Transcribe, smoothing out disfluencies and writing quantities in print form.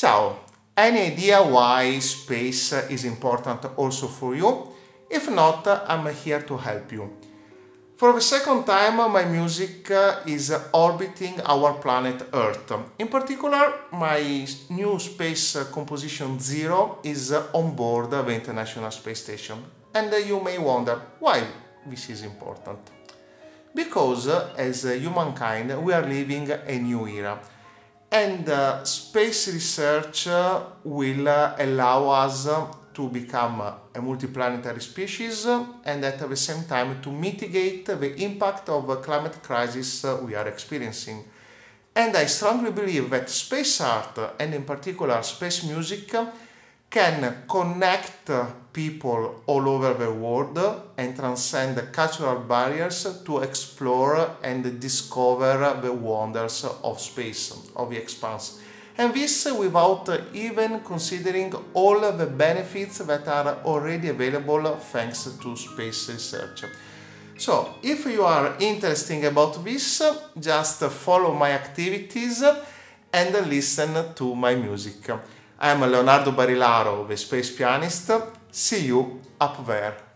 Ciao! Any idea why space is important also for you? If not, I'm here to help you. For the second time, my music is orbiting our planet Earth. In particular, my new space composition Zero is on board the International Space Station. And you may wonder why this is important. Because as humankind, we are living a new era. And space research will allow us to become a multiplanetary species and at the same time to mitigate the impact of the climate crisis we are experiencing. And I strongly believe that space art, and in particular space music, can connect people all over the world and transcend the cultural barriers to explore and discover the wonders of space, of the expanse. And this without even considering all the benefits that are already available thanks to space research. So, if you are interested about this, just follow my activities and listen to my music. I'm Leonardo Barilaro, the Space Pianist. See you up there!